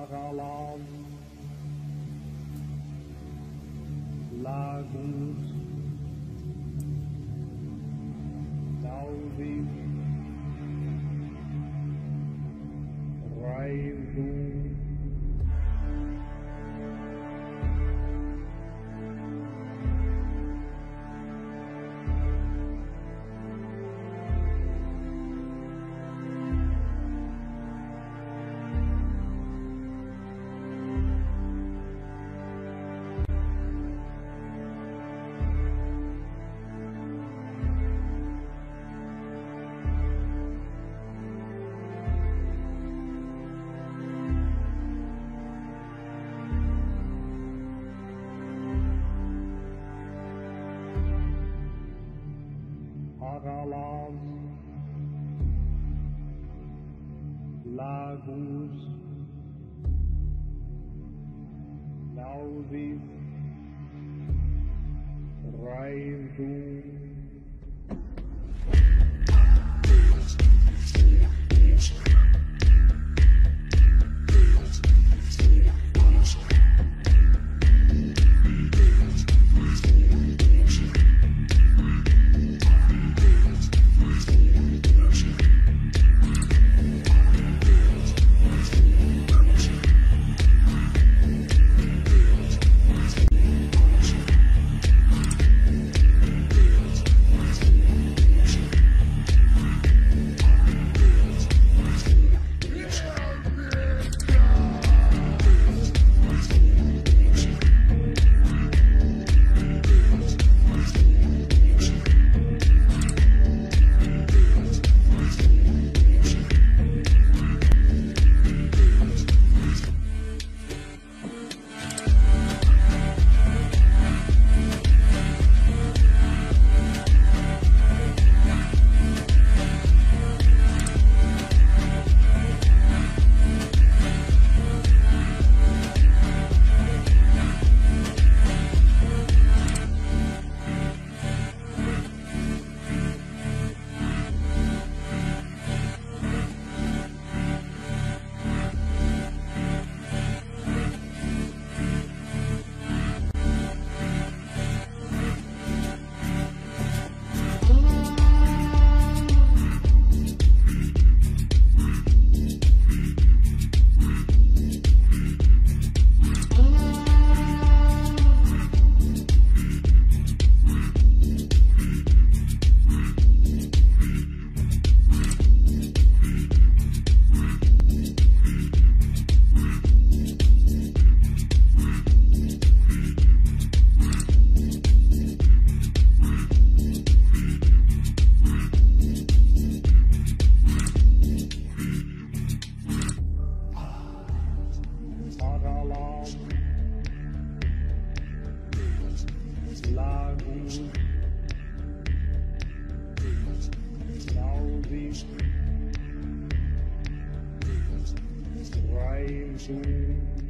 அகலாம் Lagos, Naudi, Raidu, Agalam, Lagos, Naudi, Raidu. Thank you.